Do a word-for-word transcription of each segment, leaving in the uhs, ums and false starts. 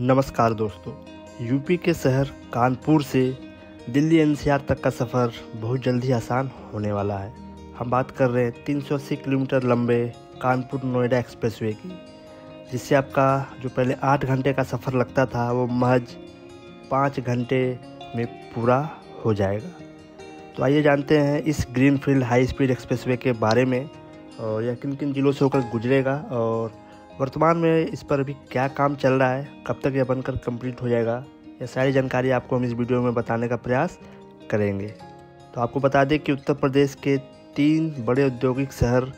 नमस्कार दोस्तों, यूपी के शहर कानपुर से दिल्ली एनसीआर तक का सफ़र बहुत जल्द ही आसान होने वाला है। हम बात कर रहे हैं तीन सौ अस्सी किलोमीटर लंबे कानपुर नोएडा एक्सप्रेसवे की, जिससे आपका जो पहले आठ घंटे का सफ़र लगता था वो महज पाँच घंटे में पूरा हो जाएगा। तो आइए जानते हैं इस ग्रीनफील्ड हाई स्पीड एक्सप्रेसवे के बारे में और यह किन किन जिलों से होकर गुजरेगा और वर्तमान में इस पर अभी क्या काम चल रहा है, कब तक यह बनकर कंप्लीट हो जाएगा, यह सारी जानकारी आपको हम इस वीडियो में बताने का प्रयास करेंगे। तो आपको बता दें कि उत्तर प्रदेश के तीन बड़े औद्योगिक शहर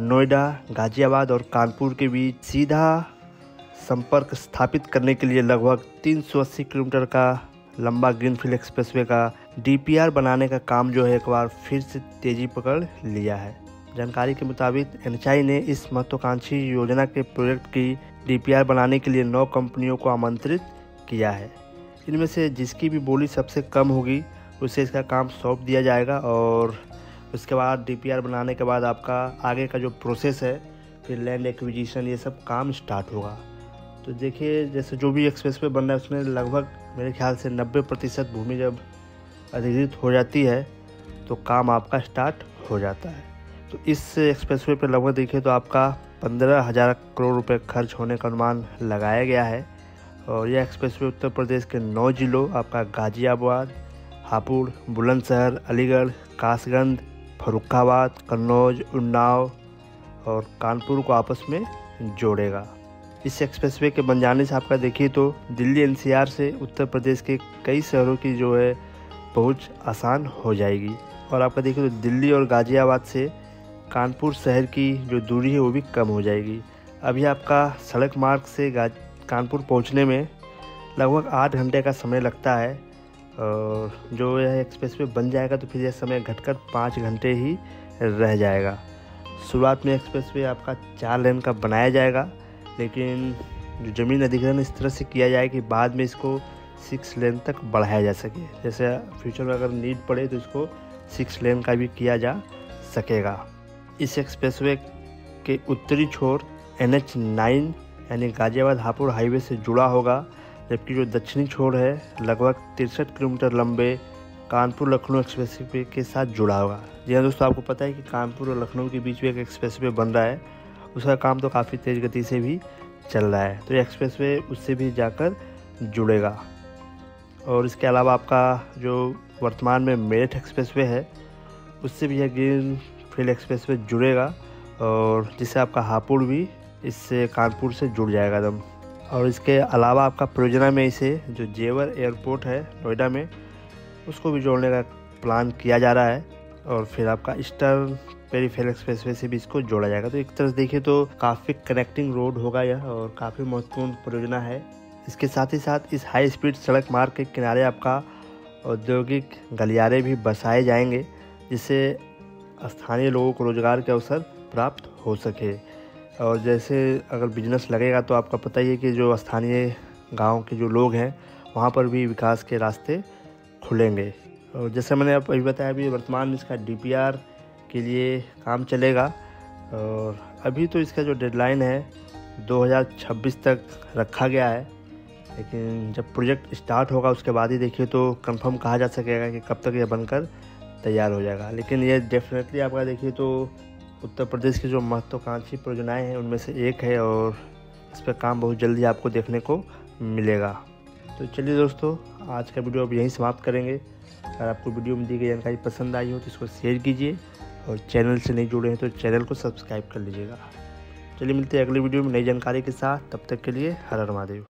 नोएडा, गाजियाबाद और कानपुर के बीच सीधा संपर्क स्थापित करने के लिए लगभग तीन सौ अस्सी किलोमीटर का लंबा ग्रीनफील्ड एक्सप्रेसवे का डीपीआर बनाने का काम जो है एक बार फिर से तेज़ी पकड़ लिया है। जानकारी के मुताबिक एन एच आई ने इस महत्वाकांक्षी योजना के प्रोजेक्ट की डीपीआर बनाने के लिए नौ कंपनियों को आमंत्रित किया है। इनमें से जिसकी भी बोली सबसे कम होगी उसे इसका काम सौंप दिया जाएगा और उसके बाद डीपीआर बनाने के बाद आपका आगे का जो प्रोसेस है, फिर लैंड एक्विजिशन, ये सब काम स्टार्ट होगा। तो देखिए, जैसे जो भी एक्सप्रेसवे बन रहा है उसमें लगभग मेरे ख्याल से नब्बे प्रतिशत भूमि जब अधिग्रहित हो जाती है तो काम आपका स्टार्ट हो जाता है। तो इस एक्सप्रेसवे पर लगभग देखिए तो आपका पंद्रह हज़ार करोड़ रुपए खर्च होने का अनुमान लगाया गया है और यह एक्सप्रेसवे उत्तर प्रदेश के नौ जिलों आपका गाजियाबाद, हापुड़, बुलंदशहर, अलीगढ़, कासगंज, फर्रुखाबाद, कन्नौज, उन्नाव और कानपुर को आपस में जोड़ेगा। इस एक्सप्रेसवे के बन जाने से आपका देखिए तो दिल्ली एनसीआर से उत्तर प्रदेश के कई शहरों की जो है पहुँच आसान हो जाएगी और आपका देखिए तो दिल्ली और गाजियाबाद से कानपुर शहर की जो दूरी है वो भी कम हो जाएगी। अभी आपका सड़क मार्ग से कानपुर पहुंचने में लगभग आठ घंटे का समय लगता है और जो यह एक्सप्रेसवे बन जाएगा तो फिर यह समय घटकर पाँच घंटे ही रह जाएगा। शुरुआत में एक्सप्रेसवे आपका चार लेन का बनाया जाएगा, लेकिन जो ज़मीन अधिग्रहण इस तरह से किया जाए कि बाद में इसको सिक्स लेन तक बढ़ाया जा सके। जैसे फ्यूचर में अगर नीड पड़े तो इसको सिक्स लेन का भी किया जा सकेगा। इस एक्सप्रेसवे के उत्तरी छोर एन एच नाइन यानी गाजियाबाद हापुड़ हाईवे से जुड़ा होगा, जबकि जो दक्षिणी छोर है लगभग तिरसठ किलोमीटर लंबे कानपुर लखनऊ एक्सप्रेसवे के साथ जुड़ा होगा। जी हाँ दोस्तों, आपको पता है कि कानपुर और लखनऊ के बीच में एक एक्सप्रेसवे बन रहा है, उसका काम तो काफ़ी तेज़ गति से भी चल रहा है। तो ये एक्सप्रेसवे उससे भी जाकर जुड़ेगा। और इसके अलावा आपका जो वर्तमान में मेरठ एक्सप्रेसवे है उससे भी यह ग्रीन फील्ड एक्सप्रेसवे जुड़ेगा और जिससे आपका हापुड़ भी इससे कानपुर से जुड़ जाएगा एकदम। और इसके अलावा आपका परियोजना में इसे जो जेवर एयरपोर्ट है नोएडा में, उसको भी जोड़ने का प्लान किया जा रहा है और फिर आपका ईस्टर्न पेरीफेल एक्सप्रेसवे से भी इसको जोड़ा जाएगा। तो एक तरह से देखिए तो काफ़ी कनेक्टिंग रोड होगा यह और काफ़ी महत्वपूर्ण परियोजना है। इसके साथ ही साथ इस हाई स्पीड सड़क मार्ग के किनारे आपका औद्योगिक गलियारे भी बसाए जाएंगे, जिससे स्थानीय लोगों को रोजगार के अवसर प्राप्त हो सके। और जैसे अगर बिजनेस लगेगा तो आपका पता ही है कि जो स्थानीय गांव के जो लोग हैं वहां पर भी विकास के रास्ते खुलेंगे। और जैसे मैंने आप अभी बताया, अभी वर्तमान में इसका डीपीआर के लिए काम चलेगा और अभी तो इसका जो डेडलाइन है दो हज़ार छब्बीस तक रखा गया है, लेकिन जब प्रोजेक्ट स्टार्ट होगा उसके बाद ही देखिए तो कन्फर्म कहा जा सकेगा कि कब तक यह बनकर तैयार हो जाएगा। लेकिन ये डेफिनेटली आपका देखिए तो उत्तर प्रदेश की जो महत्वाकांक्षी परियोजनाएं हैं उनमें से एक है और इस पर काम बहुत जल्दी आपको देखने को मिलेगा। तो चलिए दोस्तों, आज का वीडियो अब यहीं समाप्त करेंगे। अगर आपको वीडियो में दी गई जानकारी पसंद आई हो तो इसको शेयर कीजिए और चैनल से नहीं जुड़े हैं तो चैनल को सब्सक्राइब कर लीजिएगा। चलिए मिलते हैं अगले वीडियो में नई जानकारी के साथ, तब तक के लिए हर हर महादेव।